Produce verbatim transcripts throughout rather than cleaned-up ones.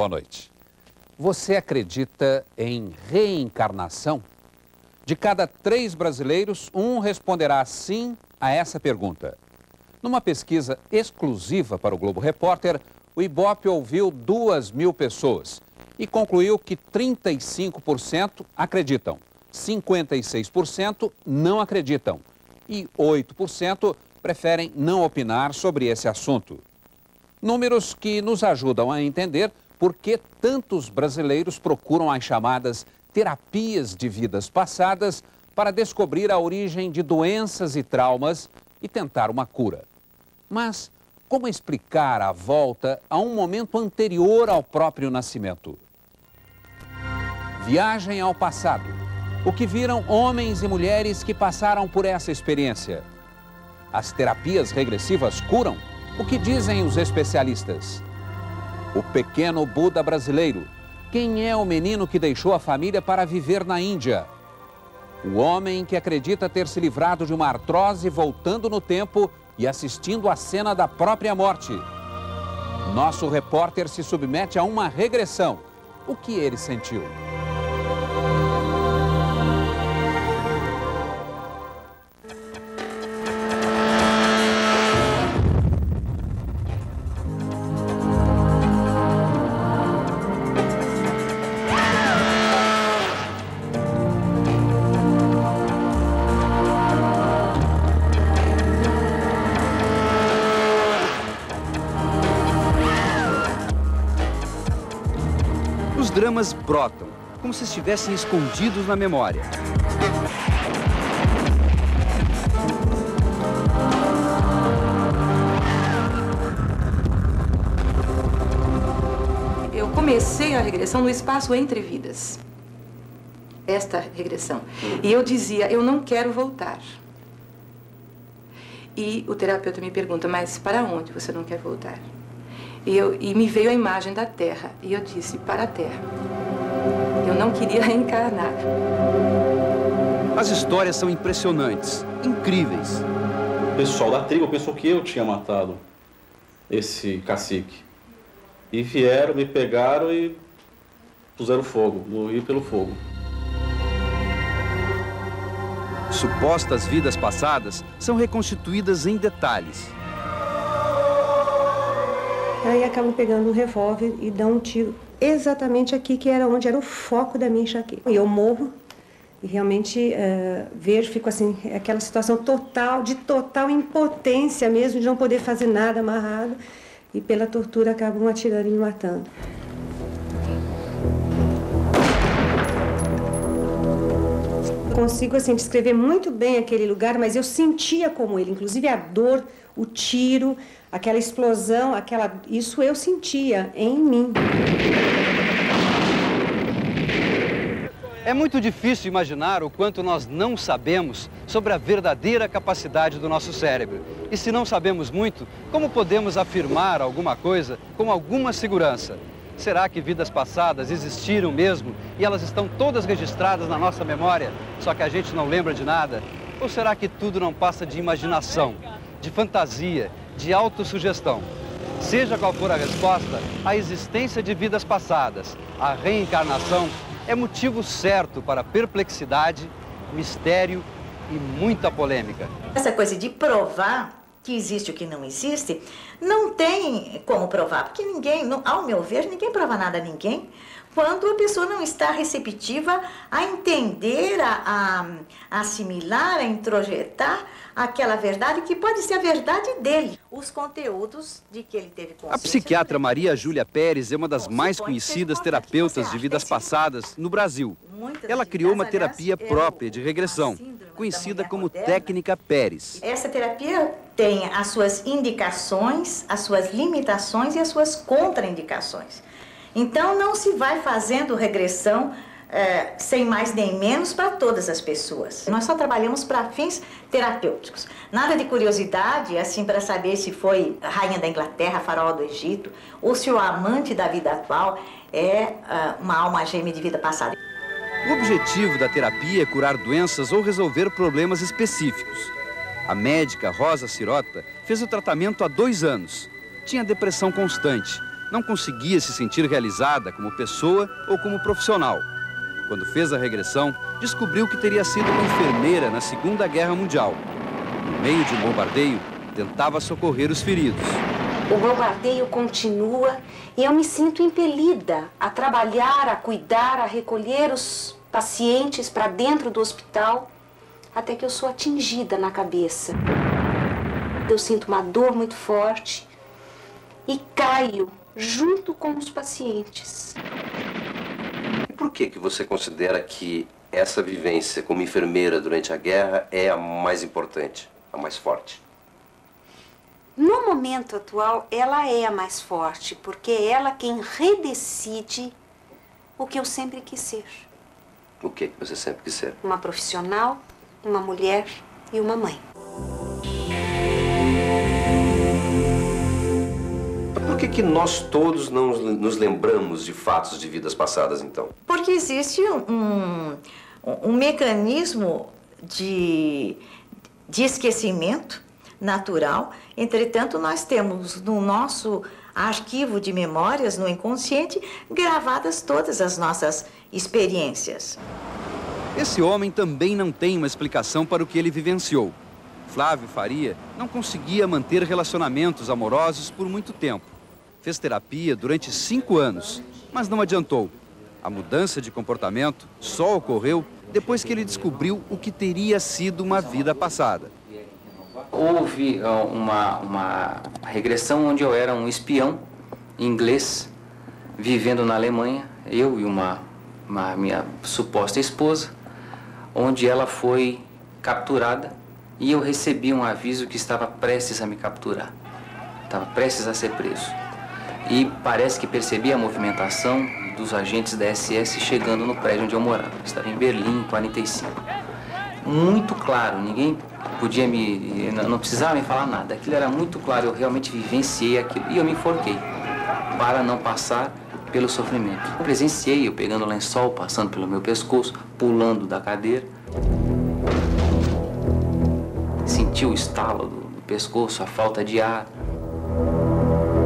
Boa noite. Você acredita em reencarnação? De cada três brasileiros, um responderá sim a essa pergunta. Numa pesquisa exclusiva para o Globo Repórter, o Ibope ouviu duas mil pessoas e concluiu que trinta e cinco por cento acreditam, cinquenta e seis por cento não acreditam e oito por cento preferem não opinar sobre esse assunto. Números que nos ajudam a entender por que tantos brasileiros procuram as chamadas terapias de vidas passadas para descobrir a origem de doenças e traumas e tentar uma cura. Mas como explicar a volta a um momento anterior ao próprio nascimento? Viagem ao passado. O que viram homens e mulheres que passaram por essa experiência? As terapias regressivas curam? O que dizem os especialistas? O pequeno Buda brasileiro. Quem é o menino que deixou a família para viver na Índia? O homem que acredita ter se livrado de uma artrose voltando no tempo e assistindo à cena da própria morte. Nosso repórter se submete a uma regressão. O que ele sentiu? Dramas brotam, como se estivessem escondidos na memória. Eu comecei a regressão no espaço entre vidas. Esta regressão. E eu dizia, eu não quero voltar. E o terapeuta me pergunta, mas para onde você não quer voltar? E, eu, e me veio a imagem da Terra, e eu disse, para a Terra. Eu não queria reencarnar. As histórias são impressionantes, incríveis. O pessoal da tribo pensou que eu tinha matado esse cacique. E vieram, me pegaram e puseram fogo, morri pelo fogo. Supostas vidas passadas são reconstituídas em detalhes. Aí acabam pegando um revólver e dão um tiro exatamente aqui, que era onde era o foco da minha enxaqueca. E eu morro e realmente uh, vejo, fico assim, aquela situação total, de total impotência mesmo, de não poder fazer nada amarrado. E pela tortura acabam atirando e me matando. Consigo assim descrever muito bem aquele lugar, mas eu sentia como ele, inclusive a dor, o tiro, aquela explosão, aquela, isso eu sentia em mim. É muito difícil imaginar o quanto nós não sabemos sobre a verdadeira capacidade do nosso cérebro. E se não sabemos muito, como podemos afirmar alguma coisa com alguma segurança? Será que vidas passadas existiram mesmo e elas estão todas registradas na nossa memória, só que a gente não lembra de nada? Ou será que tudo não passa de imaginação, de fantasia, de autossugestão? Seja qual for a resposta, a existência de vidas passadas, a reencarnação, é motivo certo para perplexidade, mistério e muita polêmica. Essa coisa de provar que existe o que não existe, não tem como provar, porque ninguém, não, ao meu ver, ninguém prova nada a ninguém, quando a pessoa não está receptiva a entender, a, a assimilar, a introjetar aquela verdade que pode ser a verdade dele. Os conteúdos de que ele teve consciência... A psiquiatra Maria Júlia Pérez é uma das mais conhecidas terapeutas de vidas passadas no Brasil. Ela criou uma terapia própria de regressão, conhecida como Técnica Pérez. Essa terapia tem as suas indicações, as suas limitações e as suas contraindicações. Então, não se vai fazendo regressão eh, sem mais nem menos para todas as pessoas. Nós só trabalhamos para fins terapêuticos. Nada de curiosidade, assim, para saber se foi a rainha da Inglaterra, a faraó do Egito, ou se o amante da vida atual é uh, uma alma gêmea de vida passada. O objetivo da terapia é curar doenças ou resolver problemas específicos. A médica Rosa Cirota fez o tratamento há dois anos. Tinha depressão constante não conseguia se sentir realizada como pessoa ou como profissional. Quando fez a regressão, descobriu que teria sido uma enfermeira na Segunda Guerra Mundial. No meio de um bombardeio, tentava socorrer os feridos. O bombardeio continua e eu me sinto impelida a trabalhar, a cuidar, a recolher os pacientes para dentro do hospital, até que eu sou atingida na cabeça. Eu sinto uma dor muito forte e caio junto com os pacientes. Por que que você considera que essa vivência como enfermeira durante a guerra é a mais importante, a mais forte? No momento atual, ela é a mais forte, porque é ela quem redecide o que eu sempre quis ser. O que você sempre quis ser? Uma profissional, uma mulher e uma mãe. Por que que nós todos não nos lembramos de fatos de vidas passadas, então? Porque existe um, um mecanismo de, de esquecimento natural. Entretanto, nós temos no nosso arquivo de memórias, no inconsciente, gravadas todas as nossas experiências. Esse homem também não tem uma explicação para o que ele vivenciou. Flávio Faria não conseguia manter relacionamentos amorosos por muito tempo. Fez terapia durante cinco anos, mas não adiantou. A mudança de comportamento só ocorreu depois que ele descobriu o que teria sido uma vida passada. Houve uma, uma regressão onde eu era um espião inglês, vivendo na Alemanha, eu e uma, uma minha suposta esposa, onde ela foi capturada e eu recebi um aviso que estava prestes a me capturar, estava prestes a ser preso. E parece que percebi a movimentação dos agentes da S S chegando no prédio onde eu morava, estava em Berlim, em quarenta e cinco. Muito claro, ninguém podia me, não precisava me falar nada, aquilo era muito claro, eu realmente vivenciei aquilo e eu me enforquei para não passar pelo sofrimento. Eu presenciei eu pegando o lençol, passando pelo meu pescoço, pulando da cadeira. Senti o estalo do pescoço, a falta de ar.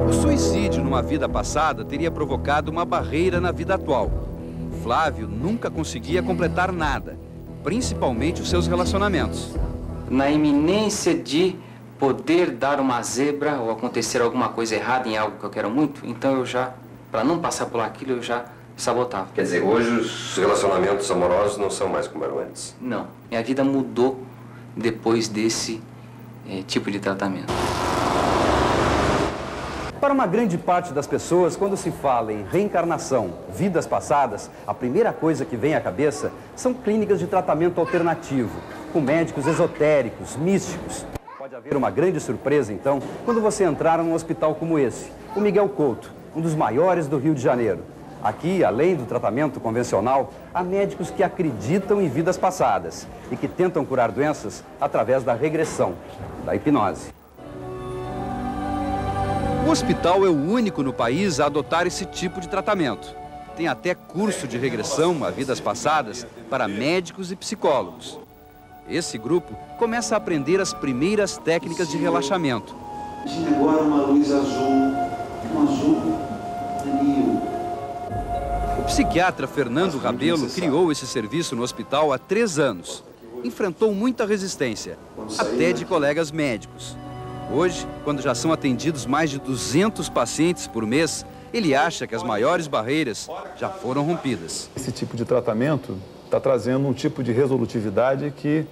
O suicídio numa vida passada teria provocado uma barreira na vida atual. Flávio nunca conseguia completar nada, principalmente os seus relacionamentos. Na iminência de poder dar uma zebra ou acontecer alguma coisa errada em algo que eu quero muito, então eu já, para não passar por aquilo, eu já sabotava. Quer dizer, hoje os relacionamentos amorosos não são mais como eram antes? Não. Minha vida mudou depois desse é, tipo de tratamento. Para uma grande parte das pessoas, quando se fala em reencarnação, vidas passadas, a primeira coisa que vem à cabeça são clínicas de tratamento alternativo, com médicos esotéricos, místicos. Pode haver uma grande surpresa, então, quando você entrar num hospital como esse, o Miguel Couto, um dos maiores do Rio de Janeiro. Aqui, além do tratamento convencional, há médicos que acreditam em vidas passadas e que tentam curar doenças através da regressão, da hipnose. O hospital é o único no país a adotar esse tipo de tratamento. Tem até curso de regressão a vidas passadas para médicos e psicólogos. Esse grupo começa a aprender as primeiras técnicas de relaxamento. Agora uma luz azul, um azul anil. O psiquiatra Fernando Rabelo criou esse serviço no hospital há três anos. Enfrentou muita resistência, até de colegas médicos. Hoje, quando já são atendidos mais de duzentos pacientes por mês, ele acha que as maiores barreiras já foram rompidas. Esse tipo de tratamento está trazendo um tipo de resolutividade que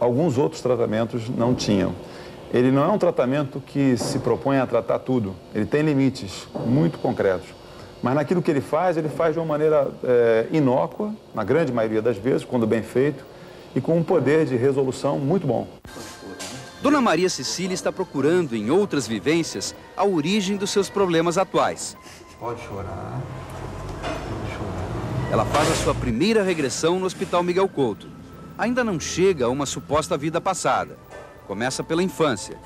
alguns outros tratamentos não tinham. Ele não é um tratamento que se propõe a tratar tudo. Ele tem limites muito concretos. Mas naquilo que ele faz, ele faz de uma maneira é, inócua, na grande maioria das vezes, quando bem feito, e com um poder de resolução muito bom. Dona Maria Cecília está procurando, em outras vivências, a origem dos seus problemas atuais. Pode chorar. Pode chorar. Ela faz a sua primeira regressão no Hospital Miguel Couto. Ainda não chega a uma suposta vida passada. Começa pela infância.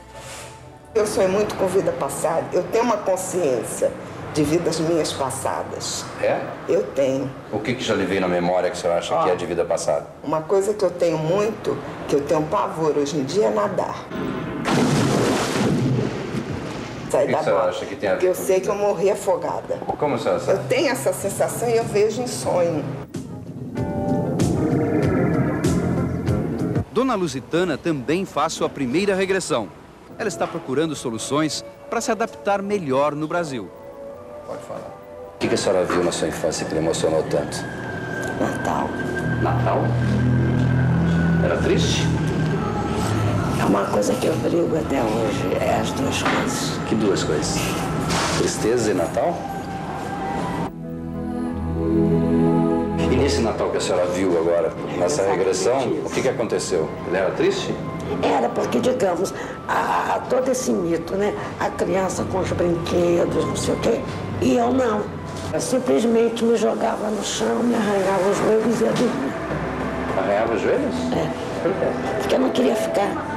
Eu sonho muito com vida passada. Eu tenho uma consciência de vidas minhas passadas. É? Eu tenho. O que que já lhe veio na memória que o senhor acha Ó, que é de vida passada? Uma coisa que eu tenho muito, que eu tenho pavor hoje em dia, é nadar. sair da bola. Acha que tem a ver? Porque eu sei que eu morri afogada. Como a senhora sabe? Eu tenho essa sensação e eu vejo em sonho. Dona Lusitana também faz sua primeira regressão. Ela está procurando soluções para se adaptar melhor no Brasil. Pode falar. O que a senhora viu na sua infância que lhe emocionou tanto? Natal. Natal? Era triste? É uma coisa que eu brigo até hoje, é as duas coisas. Que duas coisas? Tristeza e Natal? E nesse Natal que a senhora viu agora, nessa regressão, o que que aconteceu? Ele era triste? Era, porque, digamos, a, a todo esse mito, né? A criança com os brinquedos, não sei o quê, e eu não. Eu simplesmente me jogava no chão, me arranhava os joelhos e ia dormir. Arranhava os joelhos? É. Por quê? Porque eu não queria ficar.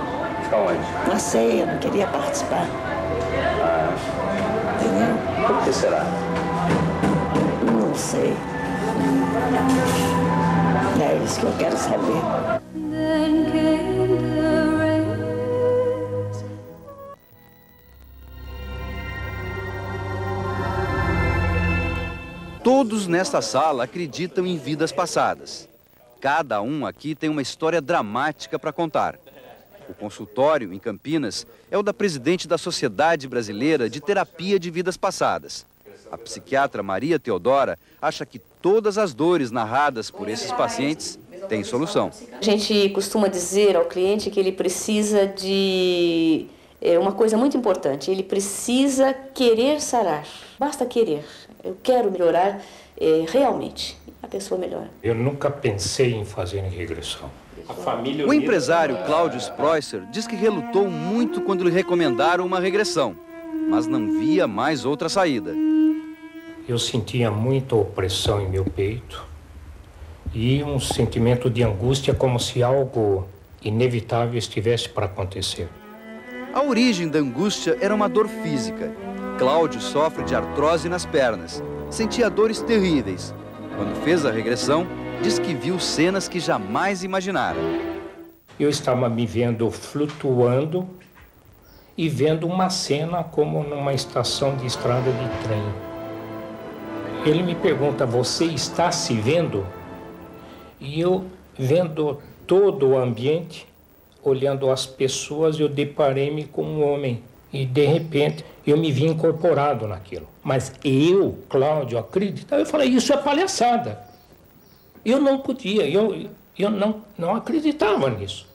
Onde? Na ceia, não queria participar. Ah. Entendeu? Por que será? Não sei. É isso que eu quero saber. Todos nesta sala acreditam em vidas passadas. Cada um aqui tem uma história dramática para contar. O consultório, em Campinas, é o da presidente da Sociedade Brasileira de Terapia de Vidas Passadas. A psiquiatra Maria Teodora acha que todas as dores narradas por esses pacientes têm solução. A gente costuma dizer ao cliente que ele precisa de é, uma coisa muito importante, ele precisa querer sarar. Basta querer. Eu quero melhorar é, realmente. A pessoa melhora. Eu nunca pensei em fazer regressão. O empresário Cláudio Spreuser diz que relutou muito quando lhe recomendaram uma regressão, mas não via mais outra saída. Eu sentia muita opressão em meu peito e um sentimento de angústia como se algo inevitável estivesse para acontecer. A origem da angústia era uma dor física. Cláudio sofre de artrose nas pernas, sentia dores terríveis. Quando fez a regressão, diz que viu cenas que jamais imaginara. Eu estava me vendo flutuando e vendo uma cena como numa estação de estrada de trem. Ele me pergunta, você está se vendo? E eu, vendo todo o ambiente, olhando as pessoas, eu deparei-me com um homem. E, de repente, eu me vi incorporado naquilo. Mas eu, Cláudio, acreditava. Eu falei, isso é palhaçada. Eu não podia, eu, eu não, não acreditava nisso.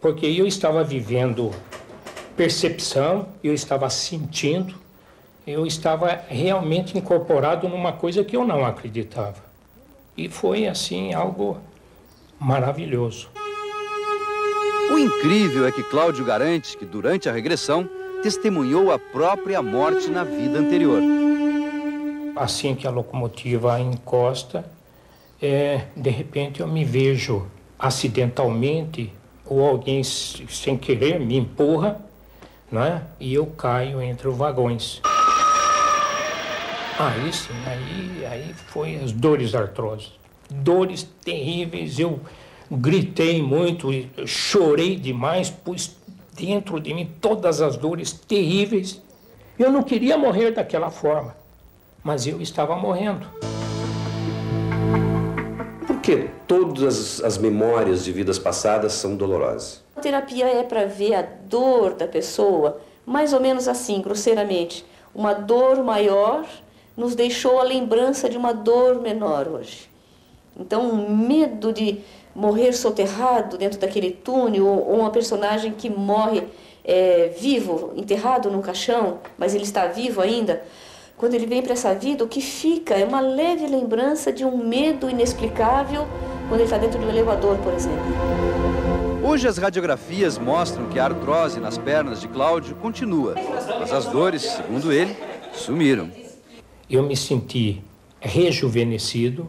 Porque eu estava vivendo percepção, eu estava sentindo, eu estava realmente incorporado numa coisa que eu não acreditava. E foi, assim, algo maravilhoso. O incrível é que Cláudio garante que, durante a regressão, testemunhou a própria morte na vida anterior. Assim que a locomotiva encosta, É, de repente eu me vejo acidentalmente ou alguém sem querer me empurra, né? E eu caio entre os vagões. Aí sim, aí, aí foi as dores da artrose. Dores terríveis, eu gritei muito, chorei demais, pus dentro de mim todas as dores terríveis. Eu não queria morrer daquela forma, mas eu estava morrendo. Por que todas as memórias de vidas passadas são dolorosas? A terapia é para ver a dor da pessoa, mais ou menos assim, grosseiramente. Uma dor maior nos deixou a lembrança de uma dor menor hoje. Então, um medo de morrer soterrado dentro daquele túnel, ou uma personagem que morre é, vivo, enterrado num caixão, mas ele está vivo ainda. Quando ele vem para essa vida, o que fica é uma leve lembrança de um medo inexplicável quando ele está dentro de um elevador, por exemplo. Hoje as radiografias mostram que a artrose nas pernas de Cláudio continua, mas as dores, segundo ele, sumiram. Eu me senti rejuvenescido,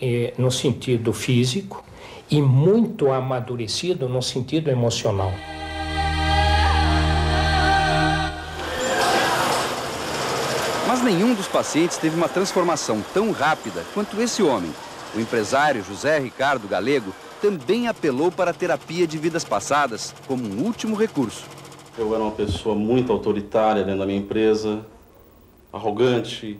eh, no sentido físico, e muito amadurecido no sentido emocional. Mas nenhum dos pacientes teve uma transformação tão rápida quanto esse homem. O empresário José Ricardo Galego também apelou para a terapia de vidas passadas como um último recurso. Eu era uma pessoa muito autoritária dentro da minha empresa, arrogante,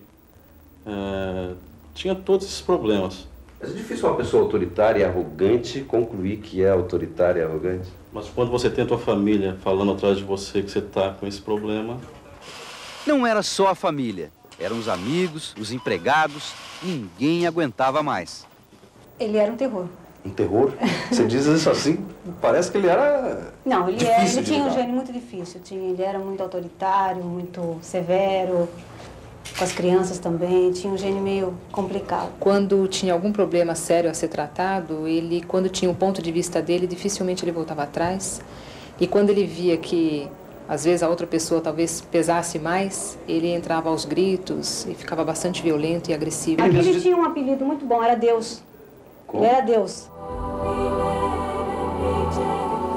é, tinha todos esses problemas. Mas é difícil uma pessoa autoritária e arrogante concluir que é autoritária e arrogante. Mas quando você tem a tua família falando atrás de você que você tá com esse problema... Não era só a família, eram os amigos, os empregados, ninguém aguentava mais. Ele era um terror. Um terror? Você diz isso assim, parece que ele era... Não, ele, era, ele tinha um gênio muito difícil. Tinha, ele era muito autoritário, muito severo, com as crianças também. Tinha um gênio meio complicado. Quando tinha algum problema sério a ser tratado, ele, quando tinha um ponto de vista dele, dificilmente ele voltava atrás. E quando ele via que, às vezes, a outra pessoa talvez pesasse mais, ele entrava aos gritos e ficava bastante violento e agressivo. Aqui ele tinha um apelido muito bom, era Deus. Como? Ele era Deus.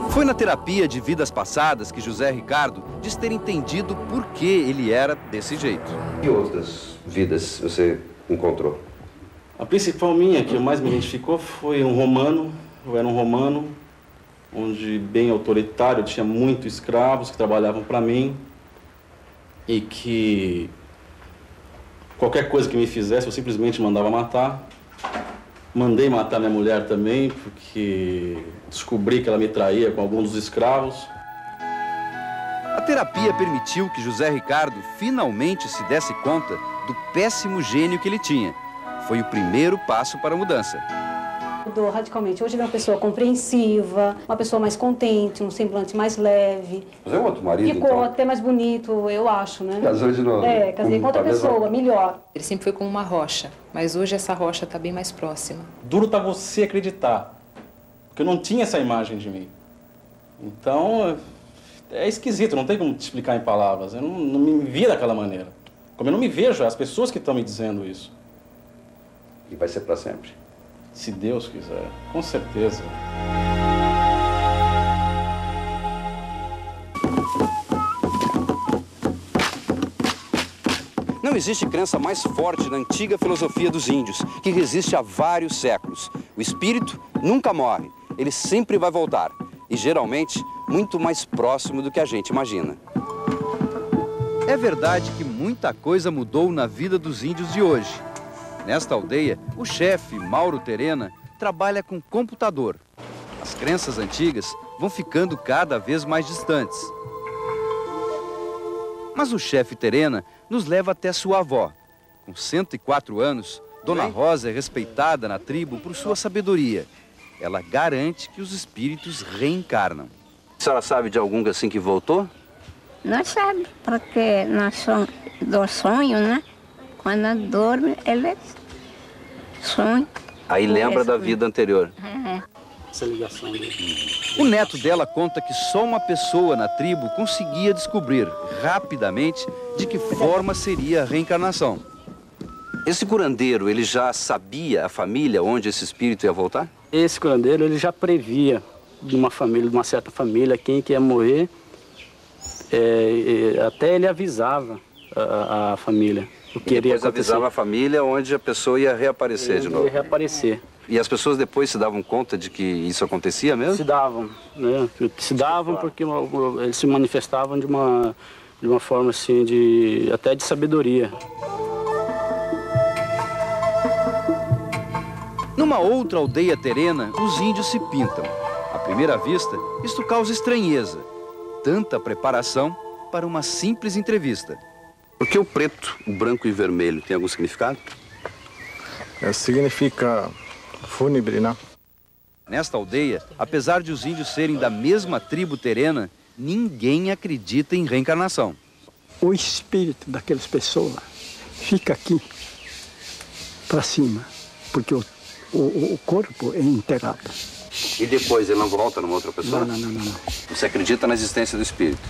Foi na terapia de vidas passadas que José Ricardo diz ter entendido por que ele era desse jeito. E outras vidas você encontrou? A principal minha, que mais me identificou, foi um romano. Eu era um romano, onde bem autoritário, tinha muitos escravos que trabalhavam para mim. E que qualquer coisa que me fizesse, eu simplesmente mandava matar. Mandei matar minha mulher também, porque descobri que ela me traía com algum dos escravos. A terapia permitiu que José Ricardo finalmente se desse conta do péssimo gênio que ele tinha. Foi o primeiro passo para a mudança. Mudou radicalmente. Hoje ele é uma pessoa compreensiva, uma pessoa mais contente, um semblante mais leve. Mas é um outro marido, ficou então. Até mais bonito, eu acho, né? Casou de novo. É, casei com outra pessoa, melhor. Ele sempre foi como uma rocha, mas hoje essa rocha está bem mais próxima. Duro tá você acreditar, porque eu não tinha essa imagem de mim. Então, é esquisito, não tem como te explicar em palavras. Eu não, não me via daquela maneira. Como eu não me vejo, é as pessoas que estão me dizendo isso. E vai ser para sempre. Se Deus quiser, com certeza. Não existe crença mais forte na antiga filosofia dos índios, que resiste há vários séculos. O espírito nunca morre, ele sempre vai voltar. E geralmente, muito mais próximo do que a gente imagina. É verdade que muita coisa mudou na vida dos índios de hoje. Nesta aldeia, o chefe, Mauro Terena, trabalha com computador. As crenças antigas vão ficando cada vez mais distantes. Mas o chefe Terena nos leva até sua avó. Com cento e quatro anos, Dona Rosa é respeitada na tribo por sua sabedoria. Ela garante que os espíritos reencarnam. A senhora sabe de algum assim que voltou? Não sabe, porque nós somos do sonho, né? Quando dorme, ele sonha. Aí lembra da vida anterior. É. Essa ligação dele. O neto dela conta que só uma pessoa na tribo conseguia descobrir rapidamente de que forma seria a reencarnação. Esse curandeiro, ele já sabia a família onde esse espírito ia voltar? Esse curandeiro, ele já previa de uma família, de uma certa família, quem que ia morrer. É, até ele avisava a, a família. E depois avisava a família onde a pessoa ia reaparecer de novo. Ia reaparecer. E as pessoas depois se davam conta de que isso acontecia mesmo? Se davam, né? Se davam porque eles se manifestavam de uma, de uma forma assim, de, até de sabedoria. Numa outra aldeia terena, os índios se pintam. À primeira vista, isto causa estranheza. Tanta preparação para uma simples entrevista. Por que o preto, o branco e o vermelho tem algum significado? É, significa fúnebre, né? Nesta aldeia, apesar de os índios serem da mesma tribo terena, ninguém acredita em reencarnação. O espírito daquelas pessoas fica aqui, para cima, porque o, o, o corpo é enterrado. E depois ele não volta numa outra pessoa? Não, não, não, não. Você acredita na existência do espírito?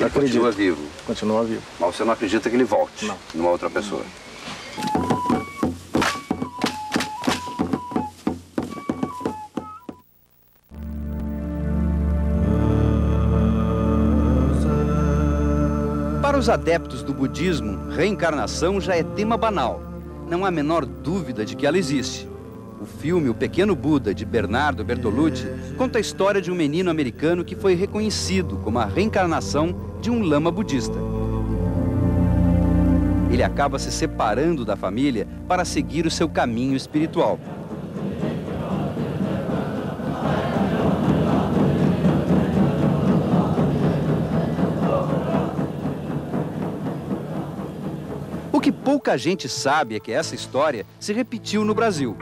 Ele continua vivo. Continua vivo. Mas você não acredita que ele volte não. Numa outra pessoa? Para os adeptos do budismo, reencarnação já é tema banal. Não há a menor dúvida de que ela existe. O filme O Pequeno Buda, de Bernardo Bertolucci, conta a história de um menino americano que foi reconhecido como a reencarnação de um lama budista. Ele acaba se separando da família para seguir o seu caminho espiritual. O que pouca gente sabe é que essa história se repetiu no Brasil.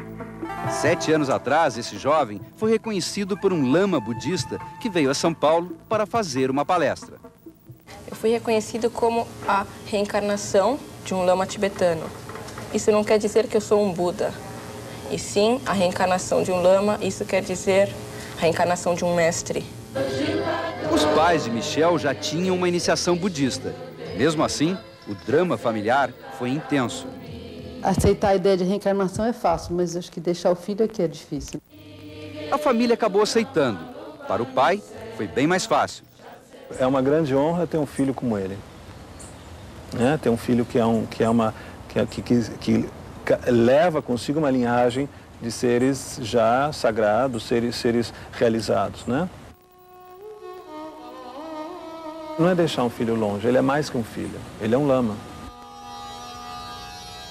Sete anos atrás, esse jovem foi reconhecido por um lama budista que veio a São Paulo para fazer uma palestra. Eu fui reconhecido como a reencarnação de um lama tibetano. Isso não quer dizer que eu sou um Buda. E sim, a reencarnação de um lama, isso quer dizer a reencarnação de um mestre. Os pais de Michel já tinham uma iniciação budista. Mesmo assim, o drama familiar foi intenso. Aceitar a ideia de reencarnação é fácil, mas acho que deixar o filho aqui é difícil. A família acabou aceitando. Para o pai, foi bem mais fácil. É uma grande honra ter um filho como ele. É, ter um filho que, é um, que, é uma, que, que, que, que leva consigo uma linhagem de seres já sagrados, seres, seres realizados, né? Não é deixar um filho longe, ele é mais que um filho, ele é um lama.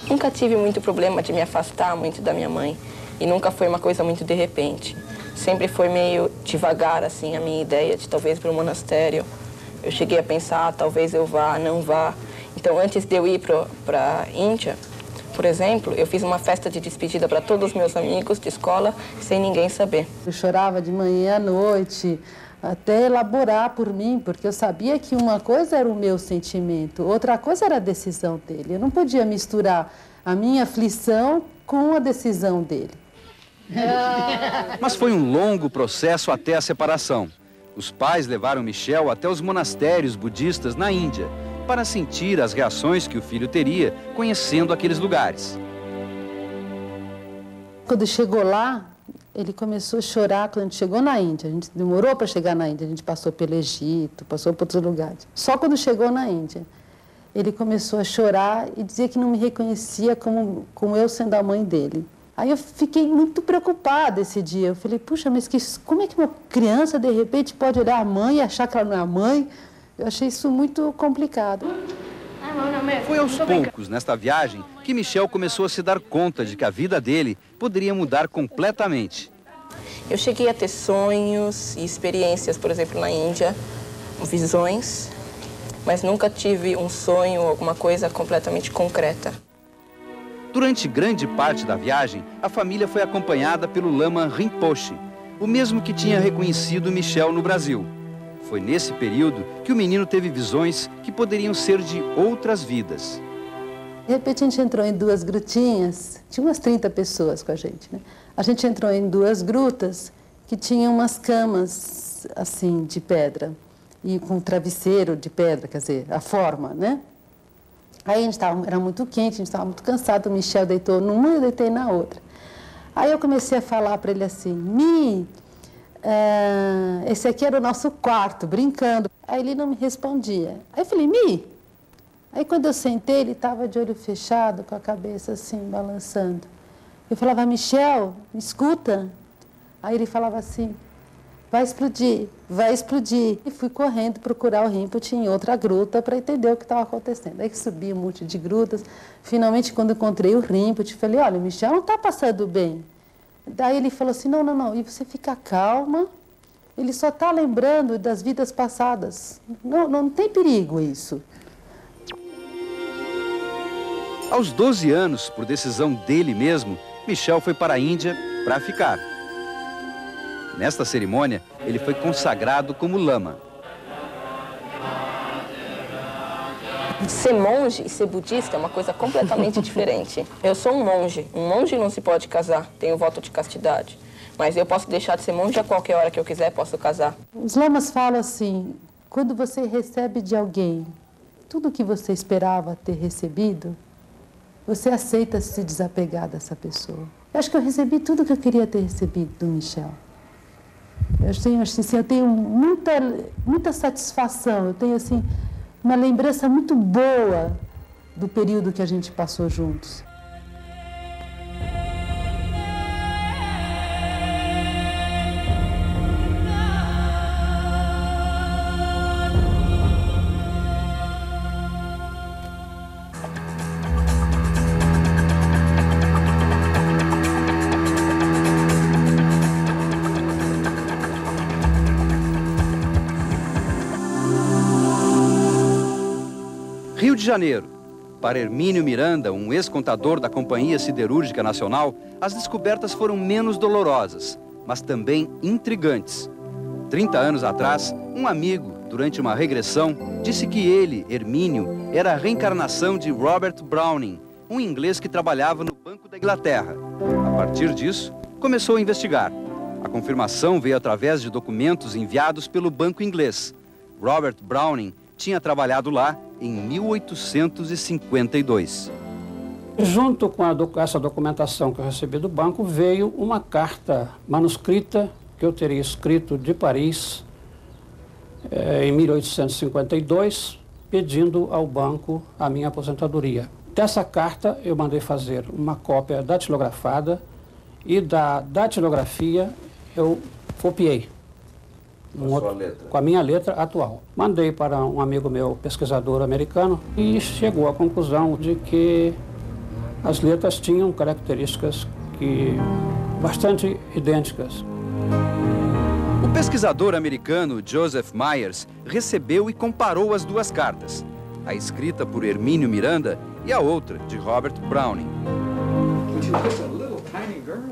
Nunca tive muito problema de me afastar muito da minha mãe. E nunca foi uma coisa muito de repente. Sempre foi meio devagar, assim, a minha ideia de talvez para o monastério. Eu cheguei a pensar, talvez eu vá, não vá. Então, antes de eu ir para a Índia, por exemplo, eu fiz uma festa de despedida para todos os meus amigos de escola, sem ninguém saber. Eu chorava de manhã à noite, até elaborar por mim, porque eu sabia que uma coisa era o meu sentimento, outra coisa era a decisão dele. Eu não podia misturar a minha aflição com a decisão dele. Mas foi um longo processo até a separação. Os pais levaram Michel até os monastérios budistas na Índia para sentir as reações que o filho teria conhecendo aqueles lugares. Quando chegou lá, ele começou a chorar quando a gente chegou na Índia. A gente demorou para chegar na Índia, a gente passou pelo Egito, passou por outros lugares. Só quando chegou na Índia, ele começou a chorar e dizia que não me reconhecia como, como eu sendo a mãe dele. Aí eu fiquei muito preocupada esse dia. Eu falei, puxa, mas que, como é que uma criança, de repente, pode olhar a mãe e achar que ela não é a mãe? Eu achei isso muito complicado. Foi aos poucos, nesta viagem, que Michel começou a se dar conta de que a vida dele poderia mudar completamente. Eu cheguei a ter sonhos e experiências, por exemplo, na Índia, visões, mas nunca tive um sonho ou alguma coisa completamente concreta. Durante grande parte da viagem, a família foi acompanhada pelo Lama Rinpoche, o mesmo que tinha reconhecido Michel no Brasil. Foi nesse período que o menino teve visões que poderiam ser de outras vidas. De repente, a gente entrou em duas grutinhas, tinha umas trinta pessoas com a gente, né? A gente entrou em duas grutas que tinham umas camas, assim, de pedra, e com um travesseiro de pedra, quer dizer, a forma, né? Aí a gente tava, era muito quente, a gente estava muito cansado, o Michel deitou numa e eu deitei na outra. Aí eu comecei a falar para ele assim, Mi... Uh, esse aqui era o nosso quarto, brincando. Aí ele não me respondia. Aí eu falei, Mi! Aí quando eu sentei, ele estava de olho fechado, com a cabeça assim, balançando. Eu falava, Michel, me escuta. Aí ele falava assim, vai explodir, vai explodir. E fui correndo procurar o Rinpoche em outra gruta para entender o que estava acontecendo. Aí subi um monte de grutas. Finalmente, quando encontrei o Rinpoche, falei, olha, o Michel não está passando bem. Daí ele falou assim, não, não, não, e você fica calma, ele só está lembrando das vidas passadas. Não, não tem perigo isso. Aos doze anos, por decisão dele mesmo, Michel foi para a Índia para ficar. Nesta cerimônia, ele foi consagrado como lama. Ser monge e ser budista é uma coisa completamente diferente. Eu sou um monge. Um monge não se pode casar, tem o voto de castidade. Mas eu posso deixar de ser monge a qualquer hora que eu quiser, posso casar. Os lamas falam assim, quando você recebe de alguém tudo o que você esperava ter recebido, você aceita se desapegar dessa pessoa. Eu acho que eu recebi tudo o que eu queria ter recebido do Michel. Eu tenho, assim, eu tenho muita, muita satisfação, eu tenho assim... uma lembrança muito boa do período que a gente passou juntos. Rio de Janeiro. Para Hermínio Miranda, um ex-contador da Companhia Siderúrgica Nacional, as descobertas foram menos dolorosas, mas também intrigantes. trinta anos atrás, um amigo, durante uma regressão, disse que ele, Hermínio, era a reencarnação de Robert Browning, um inglês que trabalhava no Banco da Inglaterra. A partir disso, começou a investigar. A confirmação veio através de documentos enviados pelo Banco Inglês. Robert Browning tinha trabalhado lá em mil oitocentos e cinquenta e dois. Junto com a doc- essa documentação que eu recebi do banco, veio uma carta manuscrita que eu teria escrito de Paris eh, em mil oitocentos e cinquenta e dois, pedindo ao banco a minha aposentadoria. Dessa carta eu mandei fazer uma cópia datilografada e da datilografia eu copiei. Um outro, com a minha letra atual. Mandei para um amigo meu, pesquisador americano, e chegou à conclusão de que as letras tinham características que, bastante idênticas. O pesquisador americano Joseph Myers recebeu e comparou as duas cartas, a escrita por Hermínio Miranda e a outra de Robert Browning.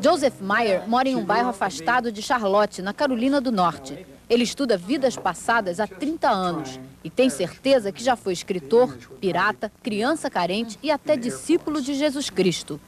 Joseph Myers mora em um bairro afastado de Charlotte, na Carolina do Norte. Ele estuda vidas passadas há trinta anos e tem certeza que já foi escritor, pirata, criança carente e até discípulo de Jesus Cristo.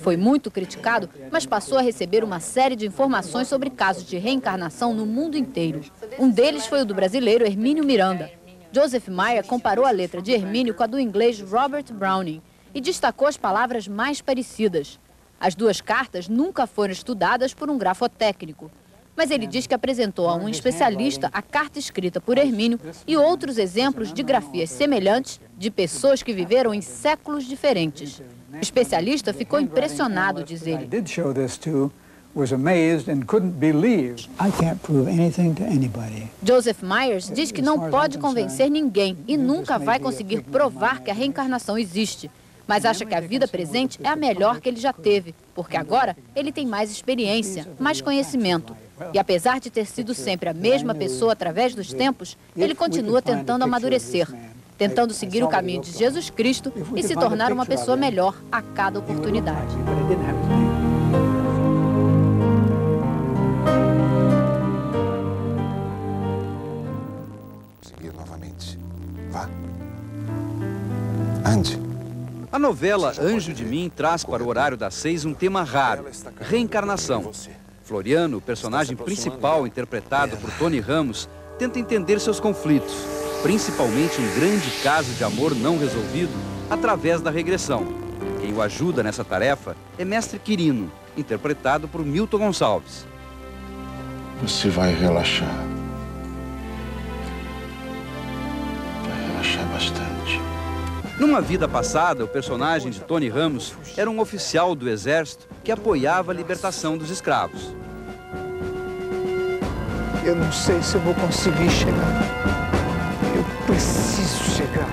Foi muito criticado, mas passou a receber uma série de informações sobre casos de reencarnação no mundo inteiro. Um deles foi o do brasileiro Hermínio Miranda. Joseph Myers comparou a letra de Hermínio com a do inglês Robert Browning e destacou as palavras mais parecidas. As duas cartas nunca foram estudadas por um grafotécnico, mas ele diz que apresentou a um especialista a carta escrita por Hermínio e outros exemplos de grafias semelhantes de pessoas que viveram em séculos diferentes. O especialista ficou impressionado, diz ele. Joseph Myers diz que não pode convencer ninguém e nunca vai conseguir provar que a reencarnação existe, mas acha que a vida presente é a melhor que ele já teve, porque agora ele tem mais experiência, mais conhecimento. E apesar de ter sido sempre a mesma pessoa através dos tempos, ele continua tentando amadurecer, tentando seguir o caminho de Jesus Cristo e se tornar uma pessoa melhor a cada oportunidade. Seguir novamente. Vá. Ande. A novela Anjo de Mim traz para o horário das seis um tema raro: reencarnação. Floriano, o personagem principal interpretado por Tony Ramos, tenta entender seus conflitos, principalmente um grande caso de amor não resolvido, através da regressão. Quem o ajuda nessa tarefa é Mestre Quirino, interpretado por Milton Gonçalves. Você vai relaxar. Vai relaxar bastante. Numa vida passada, o personagem de Tony Ramos era um oficial do Exército que apoiava a libertação dos escravos. Eu não sei se eu vou conseguir chegar. Eu preciso chegar.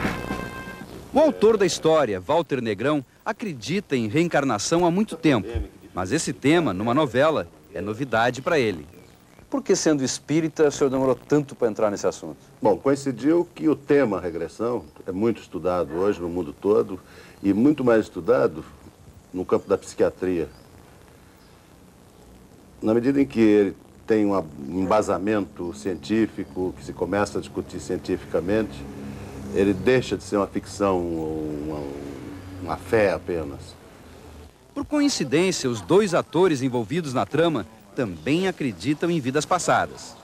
O autor da história, Walter Negrão, acredita em reencarnação há muito tempo, mas esse tema, numa novela, é novidade para ele. Por que, sendo espírita, o senhor demorou tanto para entrar nesse assunto? Bom, coincidiu que o tema regressão é muito estudado hoje no mundo todo e muito mais estudado no campo da psiquiatria. Na medida em que ele tem um embasamento científico, que se começa a discutir cientificamente, ele deixa de ser uma ficção, uma, uma fé apenas. Por coincidência, os dois atores envolvidos na trama também acreditam em vidas passadas.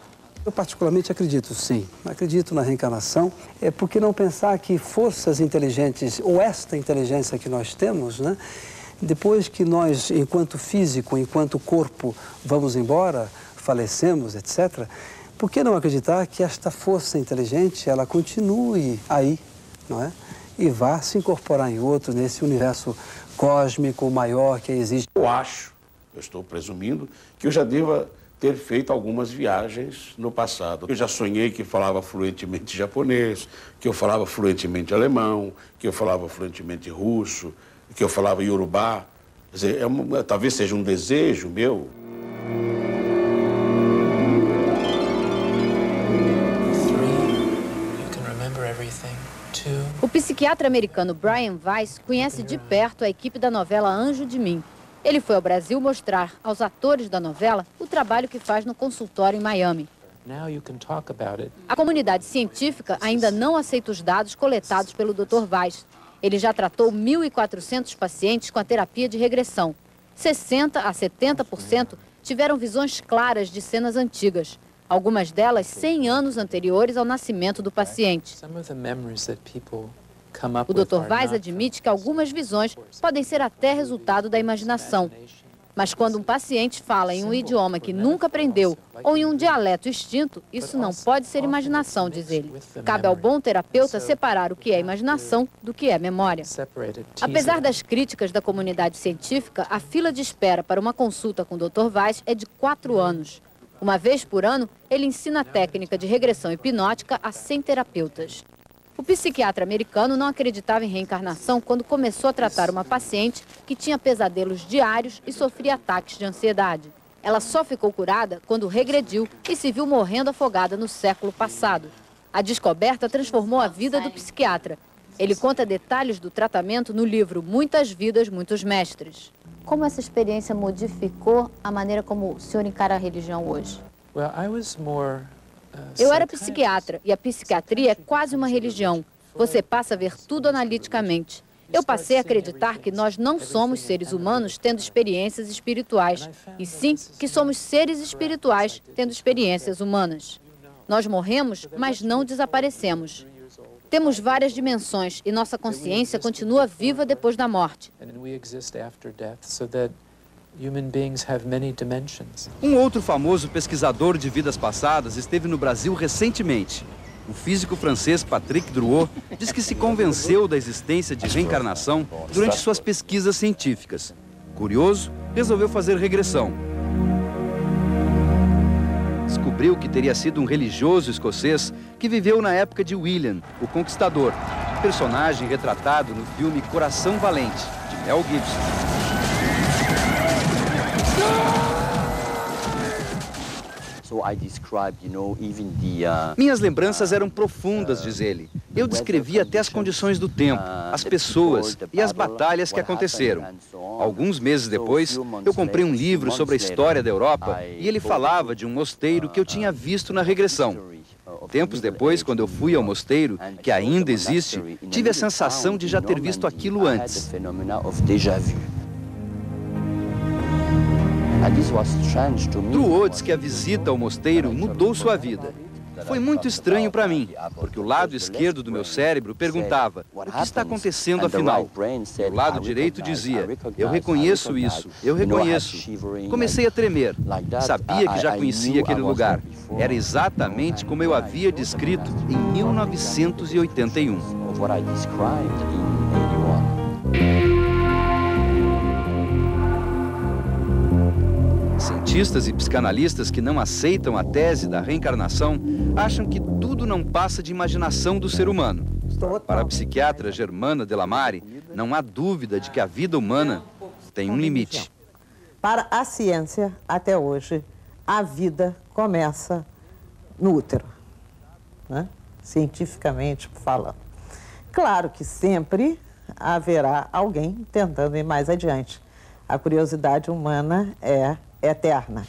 Eu particularmente acredito, sim. Acredito na reencarnação. É porque não pensar que forças inteligentes, ou esta inteligência que nós temos, né? Depois que nós, enquanto físico, enquanto corpo, vamos embora, falecemos, etcétera, por que não acreditar que esta força inteligente, ela continue aí, não é? E vá se incorporar em outro, nesse universo cósmico maior que existe. Eu acho. Eu estou presumindo que eu já deva ter feito algumas viagens no passado. Eu já sonhei que falava fluentemente japonês, que eu falava fluentemente alemão, que eu falava fluentemente russo, que eu falava iorubá. Quer dizer, é uma, talvez seja um desejo meu. O psiquiatra americano Brian Weiss conhece de perto a equipe da novela Anjo de Mim. Ele foi ao Brasil mostrar aos atores da novela o trabalho que faz no consultório em Miami. A comunidade científica ainda não aceita os dados coletados pelo doutor Weiss. Ele já tratou mil e quatrocentos pacientes com a terapia de regressão. sessenta a setenta por cento tiveram visões claras de cenas antigas, algumas delas cem anos anteriores ao nascimento do paciente. O doutor Weiss admite que algumas visões podem ser até resultado da imaginação. Mas quando um paciente fala em um idioma que nunca aprendeu ou em um dialeto extinto, isso não pode ser imaginação, diz ele. Cabe ao bom terapeuta separar o que é imaginação do que é memória. Apesar das críticas da comunidade científica, a fila de espera para uma consulta com o doutor Weiss é de quatro anos. Uma vez por ano, ele ensina a técnica de regressão hipnótica a cem terapeutas. O psiquiatra americano não acreditava em reencarnação quando começou a tratar uma paciente que tinha pesadelos diários e sofria ataques de ansiedade. Ela só ficou curada quando regrediu e se viu morrendo afogada no século passado. A descoberta transformou a vida do psiquiatra. Ele conta detalhes do tratamento no livro Muitas Vidas, Muitos Mestres. Como essa experiência modificou a maneira como o senhor encara a religião hoje? Well, I was more... Eu era psiquiatra e a psiquiatria é quase uma religião. Você passa a ver tudo analiticamente. Eu passei a acreditar que nós não somos seres humanos tendo experiências espirituais, e sim que somos seres espirituais tendo experiências humanas. Nós morremos, mas não desaparecemos. Temos várias dimensões e nossa consciência continua viva depois da morte. Um outro famoso pesquisador de vidas passadas esteve no Brasil recentemente. O físico francês Patrick Drouot diz que se convenceu da existência de reencarnação durante suas pesquisas científicas. Curioso, resolveu fazer regressão. Descobriu que teria sido um religioso escocês que viveu na época de William, o Conquistador, personagem retratado no filme Coração Valente, de Mel Gibson. Minhas lembranças eram profundas, diz ele. Eu descrevi até as condições do tempo, as pessoas e as batalhas que aconteceram. Alguns meses depois, eu comprei um livro sobre a história da Europa e ele falava de um mosteiro que eu tinha visto na regressão. Tempos depois, quando eu fui ao mosteiro, que ainda existe, tive a sensação de já ter visto aquilo antes. Drouot diz que a visita ao mosteiro mudou sua vida. Foi muito estranho para mim, porque o lado esquerdo do meu cérebro perguntava o que está acontecendo afinal. O lado direito dizia, eu reconheço isso, eu reconheço. Comecei a tremer. Sabia que já conhecia aquele lugar. Era exatamente como eu havia descrito em mil novecentos e oitenta e um. Cientistas e psicanalistas que não aceitam a tese da reencarnação acham que tudo não passa de imaginação do ser humano. Para a psiquiatra Germana Delamare, não há dúvida de que a vida humana tem um limite. Para a ciência, até hoje, a vida começa no útero, né? Cientificamente falando. Claro que sempre haverá alguém tentando ir mais adiante. A curiosidade humana é... eterna.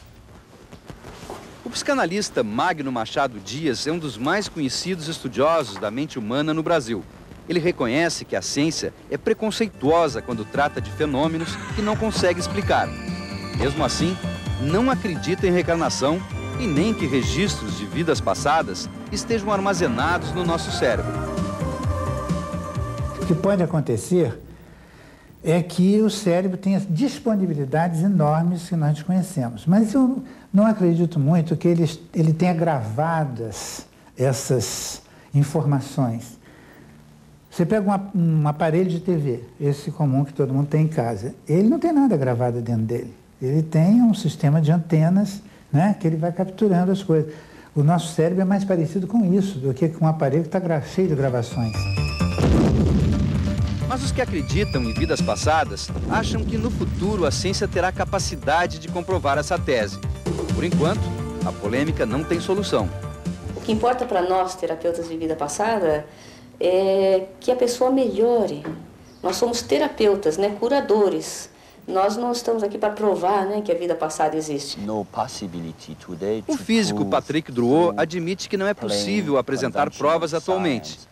O psicanalista Magno Machado Dias é um dos mais conhecidos estudiosos da mente humana no Brasil. Ele reconhece que a ciência é preconceituosa quando trata de fenômenos que não consegue explicar. Mesmo assim, não acredita em reencarnação e nem que registros de vidas passadas estejam armazenados no nosso cérebro. O que pode acontecer é que o cérebro tem disponibilidades enormes que nós desconhecemos. Mas eu não acredito muito que ele, ele tenha gravadas essas informações. Você pega uma, um aparelho de T V, esse comum que todo mundo tem em casa, ele não tem nada gravado dentro dele. Ele tem um sistema de antenas, né, que ele vai capturando as coisas. O nosso cérebro é mais parecido com isso do que com um aparelho que está cheio de gravações. Mas os que acreditam em vidas passadas acham que no futuro a ciência terá capacidade de comprovar essa tese. Por enquanto, a polêmica não tem solução. O que importa para nós, terapeutas de vida passada, é que a pessoa melhore. Nós somos terapeutas, né, curadores. Nós não estamos aqui para provar, né, que a vida passada existe. O físico Patrick Drouot admite que não é possível apresentar provas atualmente.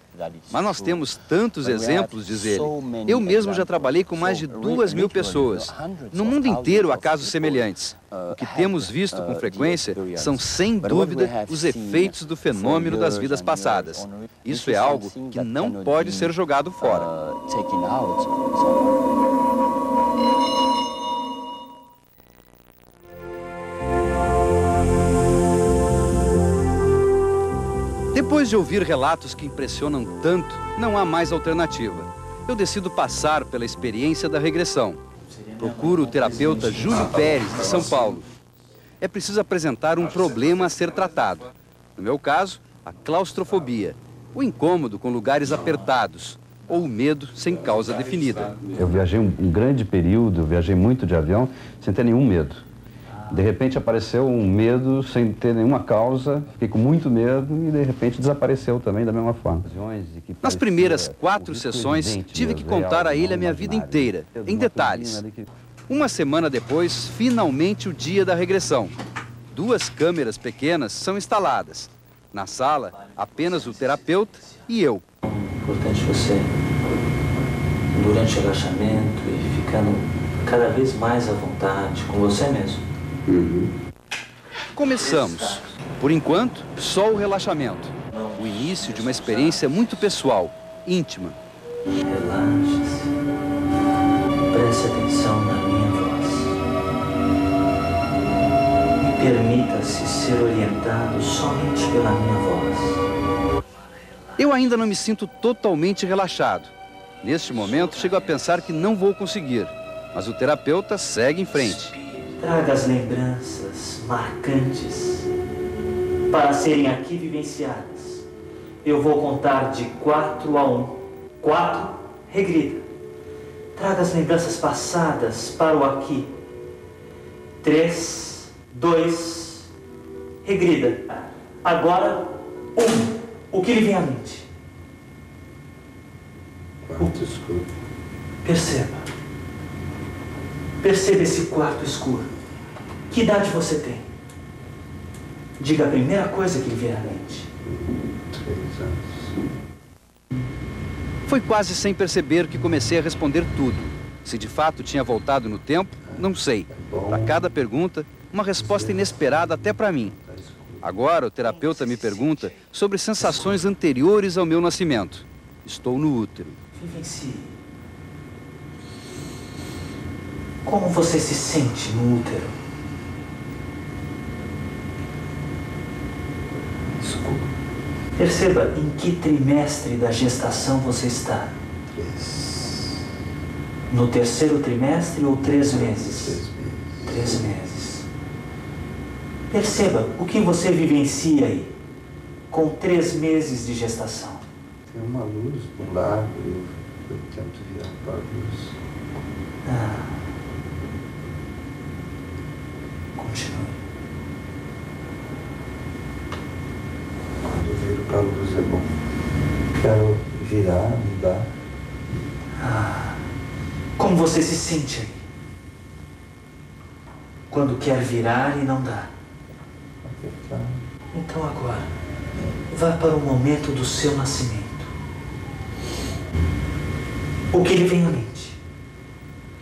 Mas nós temos tantos exemplos, diz ele. Eu mesmo já trabalhei com mais de duas mil pessoas. No mundo inteiro há casos semelhantes. O que temos visto com frequência são, sem dúvida, os efeitos do fenômeno das vidas passadas. Isso é algo que não pode ser jogado fora. Depois de ouvir relatos que impressionam tanto, não há mais alternativa. Eu decido passar pela experiência da regressão. Procuro o terapeuta Júlio Pérez, de São Paulo. É preciso apresentar um problema a ser tratado. No meu caso, a claustrofobia, o incômodo com lugares apertados ou o medo sem causa definida. Eu viajei um grande período, viajei muito de avião, sem ter nenhum medo. De repente apareceu um medo sem ter nenhuma causa, fiquei com muito medo e de repente desapareceu também da mesma forma. Nas primeiras quatro sessões tive que contar a ele a minha vida inteira, em detalhes. Uma semana depois, finalmente o dia da regressão. Duas câmeras pequenas são instaladas. Na sala, apenas o terapeuta e eu. É importante você, durante o agachamento e ficando cada vez mais à vontade com você mesmo. Começamos. Por enquanto, só o relaxamento. O início de uma experiência muito pessoal, íntima. Relaxe-se. Preste atenção na minha voz. E permita-se ser orientado somente pela minha voz. Eu ainda não me sinto totalmente relaxado. Neste momento, chego a pensar que não vou conseguir. Mas o terapeuta segue em frente. Traga as lembranças marcantes para serem aqui vivenciadas. Eu vou contar de quatro a um. quatro, regrida. Traga as lembranças passadas para o aqui. três, dois, regrida. Agora, um. O que lhe vem à mente? Quarto escuro. Perceba. Perceba esse quarto escuro. Que idade você tem? Diga a primeira coisa que lhe vier à mente. Três anos. Foi quase sem perceber que comecei a responder tudo. Se de fato tinha voltado no tempo, não sei. Para cada pergunta, uma resposta inesperada até para mim. Agora o terapeuta me pergunta sobre sensações anteriores ao meu nascimento. Estou no útero. Vivencie. Como você se sente no útero? Escuro. Perceba em que trimestre da gestação você está. Três. No terceiro trimestre ou três meses? Três meses. Três meses. Perceba o que você vivencia aí, com três meses de gestação. Tem uma luz no lado, eu, eu tento virar para a luz. Ah. Continue. Quando viro para a luz é bom. Quero virar, mudar. Ah, como você se sente aí? Quando quer virar e não dá. Apertar. Então agora, vá para o momento do seu nascimento. O que lhe vem à mente?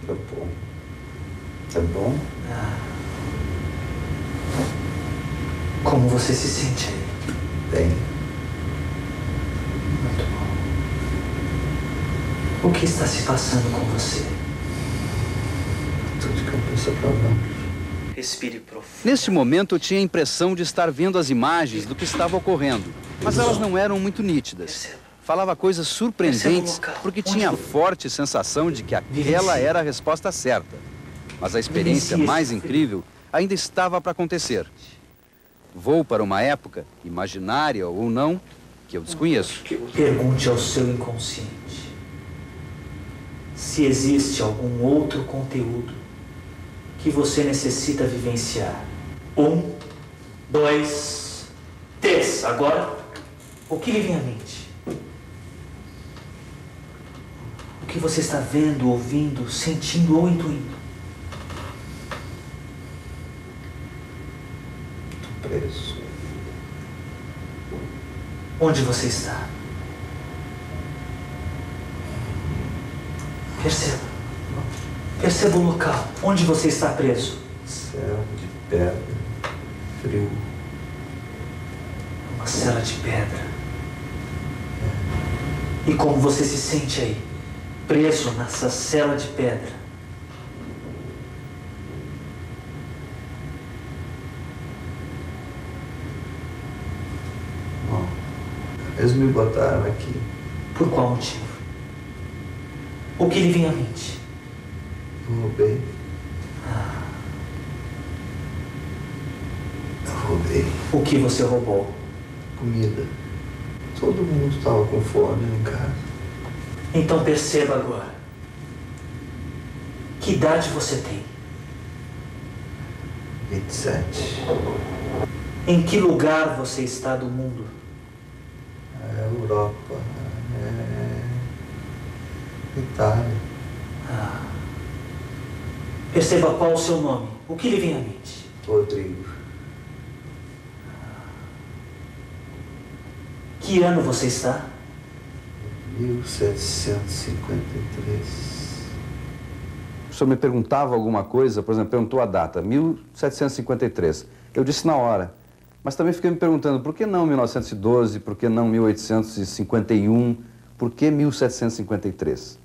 É bom. É bom? Ah. Como você se sente aí? Bem. Muito bom. O que está se passando com você? Estou de cabeça para baixo. Respire profundo. Neste momento eu tinha a impressão de estar vendo as imagens do que estava ocorrendo, mas elas não eram muito nítidas. Falava coisas surpreendentes porque tinha a forte sensação de que aquela era a resposta certa. Mas a experiência mais incrível ainda estava para acontecer. Vou para uma época, imaginária ou não, que eu desconheço. Pergunte ao seu inconsciente se existe algum outro conteúdo que você necessita vivenciar. Um, dois, três. Agora, o que lhe vem à mente? O que você está vendo, ouvindo, sentindo ou intuindo? Estou preso. Onde você está? Perceba. Perceba o local. Onde você está preso? Céu de pedra. Frio. Uma cela de pedra. E como você se sente aí? Preso nessa cela de pedra. Bom, eles me botaram aqui. Por qual motivo? O que lhe vem à mente? Eu roubei. Ah. Eu roubei. O que você roubou? Comida. Todo mundo estava com fome em casa. Então perceba agora. Que idade você tem? vinte e sete. Em que lugar você está do mundo? É Europa. É... Itália. Ah. Perceba qual o seu nome. O que lhe vem à mente? Rodrigo. Que ano você está? mil setecentos e cinquenta e três. O senhor me perguntava alguma coisa, por exemplo, perguntou a data, mil setecentos e cinquenta e três. Eu disse na hora, mas também fiquei me perguntando por que não mil novecentos e doze, por que não mil oitocentos e cinquenta e um, por que mil setecentos e cinquenta e três?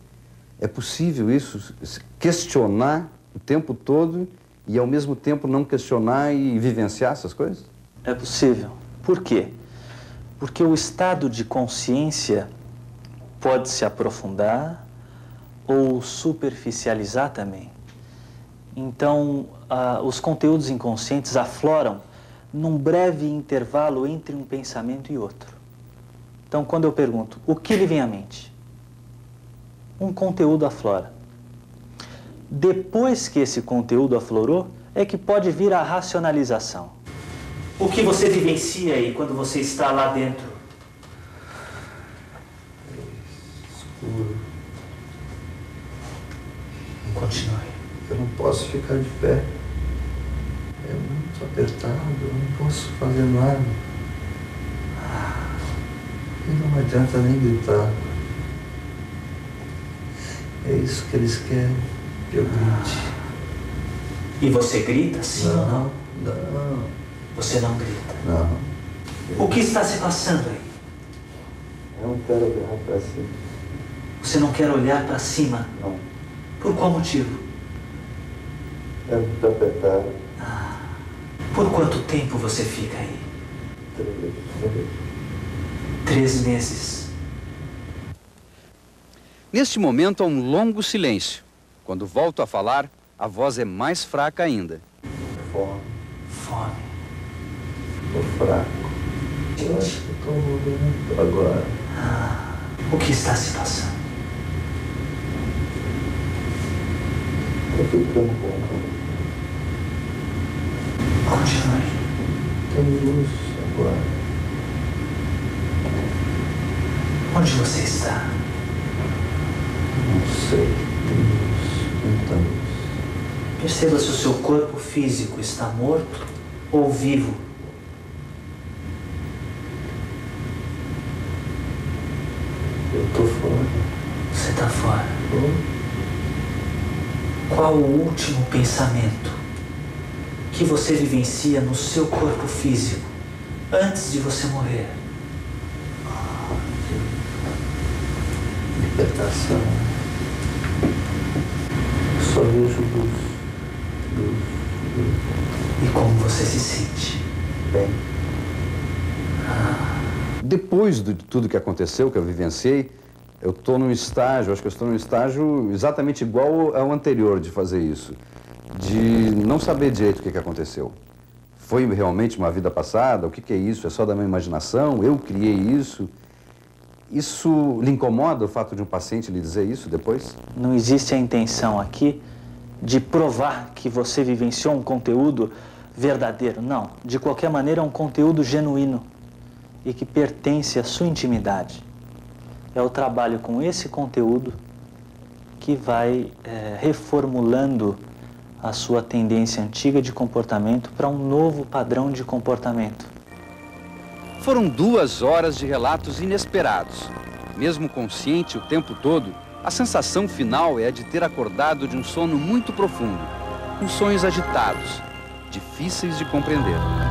É possível isso? Questionar o tempo todo e ao mesmo tempo não questionar e vivenciar essas coisas? É possível. Por quê? Porque o estado de consciência pode se aprofundar ou superficializar também. Então, ah, os conteúdos inconscientes afloram num breve intervalo entre um pensamento e outro. Então, quando eu pergunto, o que lhe vem à mente? Um conteúdo aflora. Depois que esse conteúdo aflorou, é que pode vir a racionalização. O que você vivencia aí quando você está lá dentro? Continue. Eu não posso ficar de pé. É muito apertado, eu não posso fazer nada. E não adianta nem gritar. É isso que eles querem, que eu grite. E você grita, sim ou não? Não. Você não grita? Não. O que está se passando aí? Eu não quero olhar para cima. Você não quer olhar para cima? Não. Por qual motivo? É muito apertado. Ah. Por quanto tempo você fica aí? Três meses. Três meses. Neste momento há um longo silêncio. Quando volto a falar, a voz é mais fraca ainda. Fome. Fome. Estou fraco. Eu acho que estou morrendo agora. Ah. O que está se passando? Estou ficando bom. Continue. Tem luz agora. Onde você está? Não sei. Tem luz. Muita luz. Perceba se o seu corpo físico está morto ou vivo. Eu estou fora. Você está fora. Bom. Qual o último pensamento que você vivencia no seu corpo físico antes de você morrer? Libertação. Só vejo luz. Luz. E como você se sente? Bem. Ah. Depois de tudo que aconteceu, que eu vivenciei, eu estou num estágio, acho que eu estou num estágio exatamente igual ao anterior de fazer isso. De não saber direito o que, que aconteceu. Foi realmente uma vida passada? O que, que é isso? É só da minha imaginação? Eu criei isso? Isso lhe incomoda o fato de um paciente lhe dizer isso depois? Não existe a intenção aqui de provar que você vivenciou um conteúdo verdadeiro. Não. De qualquer maneira, é um conteúdo genuíno e que pertence à sua intimidade. É o trabalho com esse conteúdo que vai é, reformulando a sua tendência antiga de comportamento para um novo padrão de comportamento. Foram duas horas de relatos inesperados. Mesmo consciente o tempo todo, a sensação final é a de ter acordado de um sono muito profundo, com sonhos agitados, difíceis de compreender.